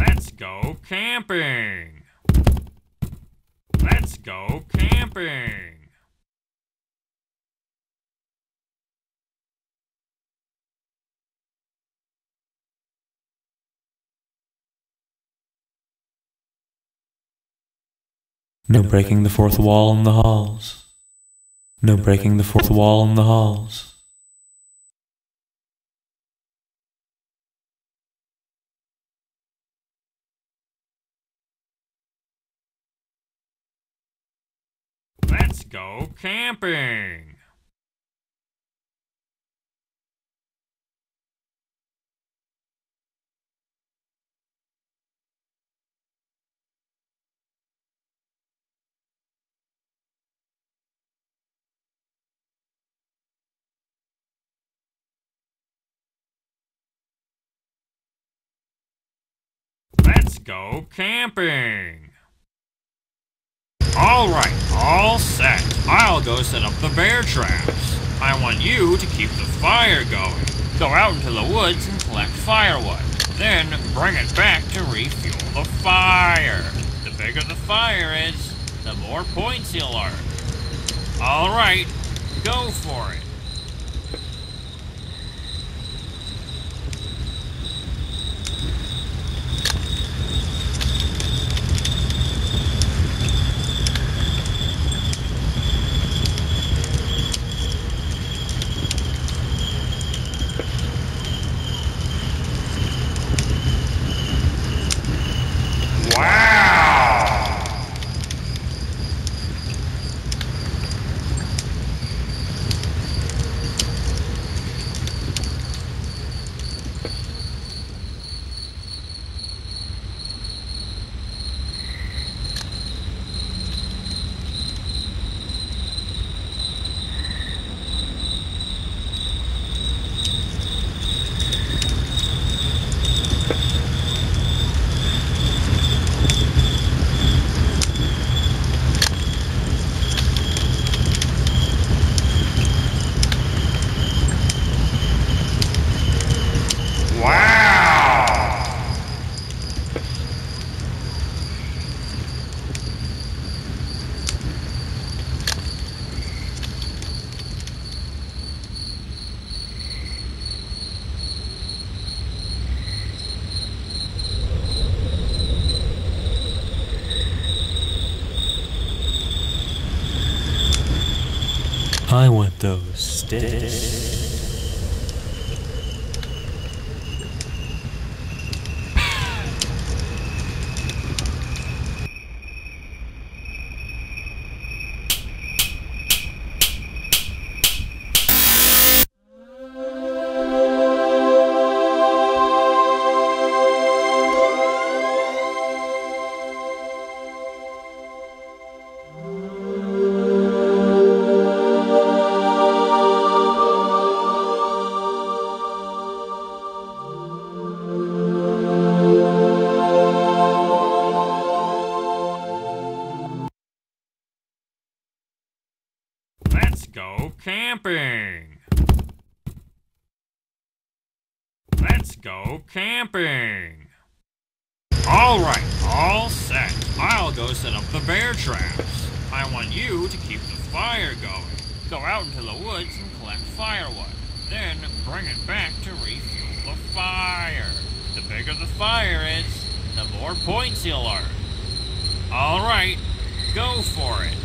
Let's go camping. Let's go camping. No breaking the fourth wall in the halls. No breaking the fourth wall in the halls. Let's go camping. Let's go camping. All right, all set. I'll go set up the bear traps. I want you to keep the fire going. Go out into the woods and collect firewood. Then bring it back to refuel the fire. The bigger the fire is, the more points you'll earn. All right, go for it. I want those sticks. Go camping. Let's go camping. All right, all set. I'll go set up the bear traps. I want you to keep the fire going. Go out into the woods and collect firewood. Then bring it back to refuel the fire. The bigger the fire is, the more points you'll earn. All right, go for it.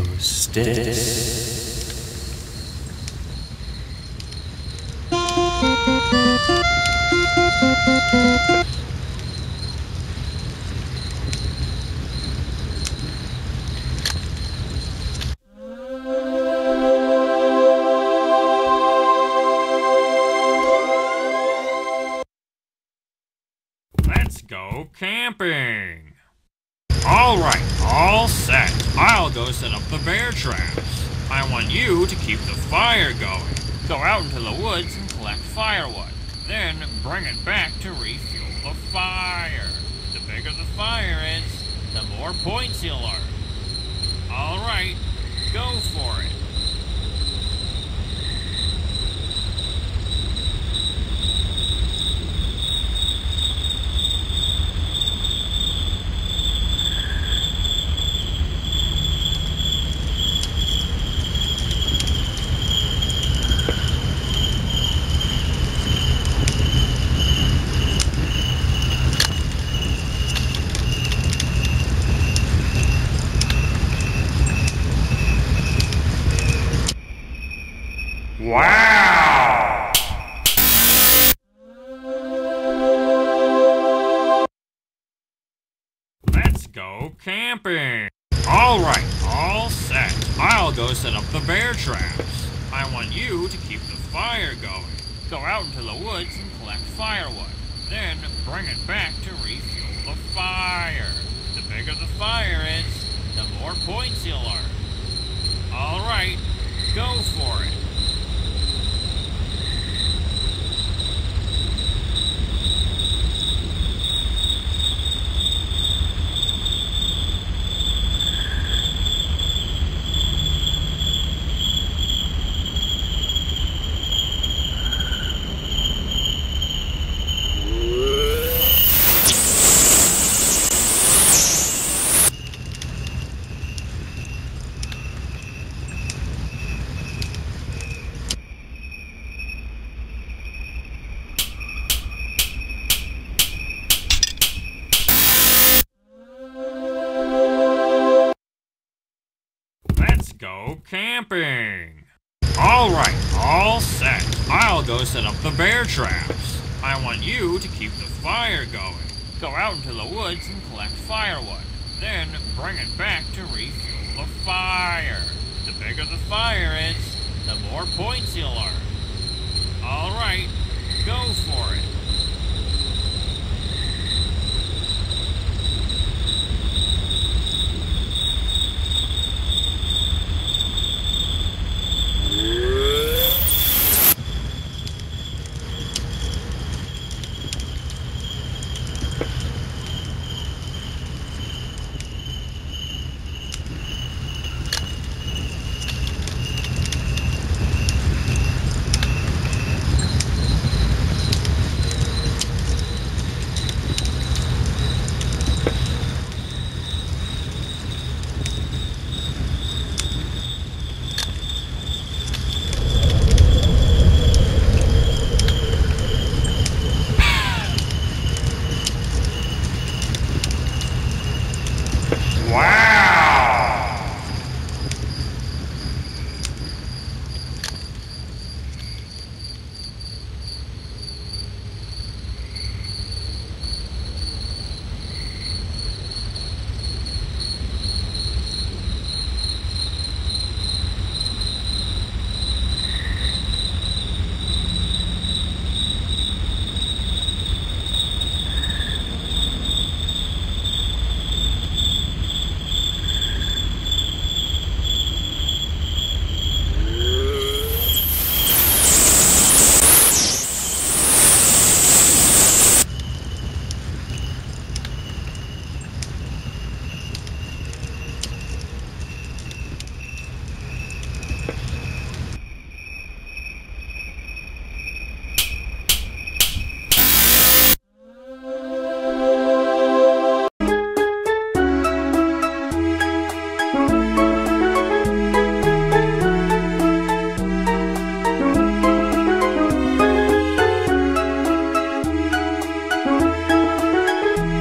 those sticks. Let's go camping. All right, all set. I'll go set up the bear traps. I want you to keep the fire going. Go out into the woods and collect firewood. Then bring it back to refuel the fire. The bigger the fire is, the more points you'll earn. All right, go for it. Wow! Let's go camping. All right, all set. I'll go set up the bear traps. I want you to keep the fire going. Go out into the woods and collect firewood. Then bring it back to refuel the fire. The bigger the fire is, the more points you'll earn. All right, go for it. Go camping. All right, all set. I'll go set up the bear traps. I want you to keep the fire going. Go out into the woods and collect firewood. Then bring it back to refuel the fire. The bigger the fire is, the more points you'll earn. All right, go for it.